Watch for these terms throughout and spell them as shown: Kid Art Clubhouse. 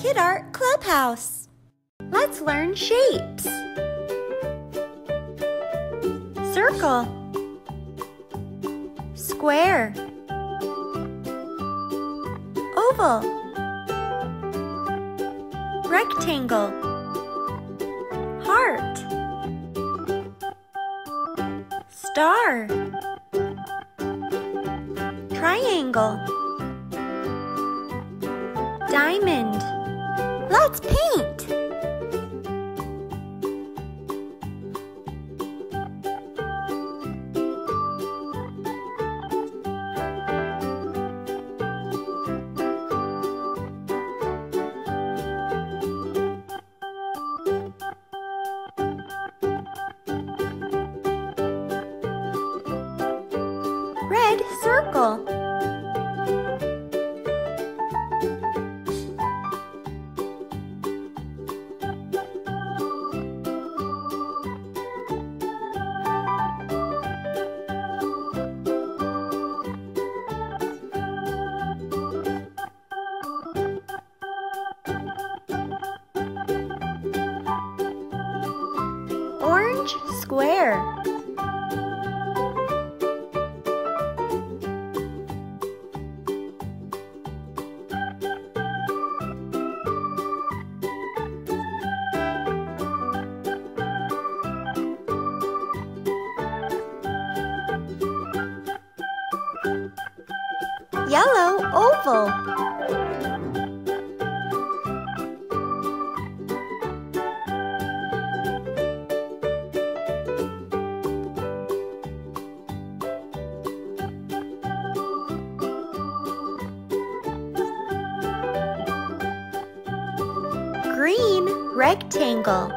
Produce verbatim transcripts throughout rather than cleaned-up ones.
Kid Art Clubhouse. Let's learn shapes. Circle, square, oval, rectangle, heart, star, triangle, diamond. Let's paint! Red circle. Orange square, yellow oval. Green rectangle,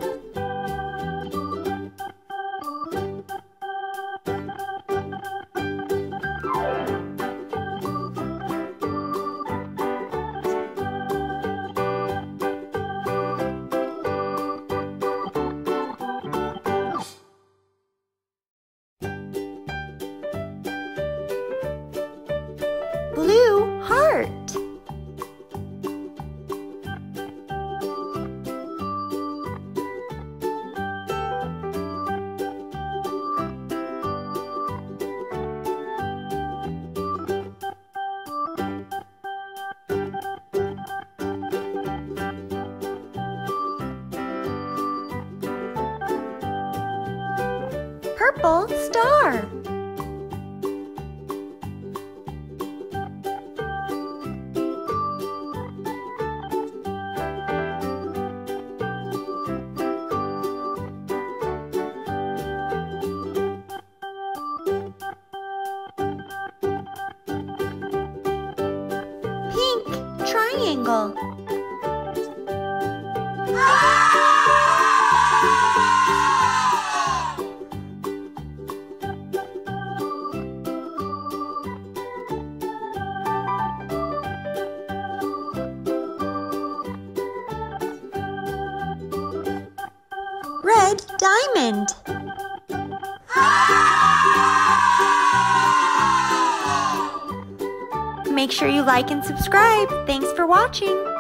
blue heart. Purple star, pink triangle. Red diamond. Make sure you like and subscribe. Thanks for watching.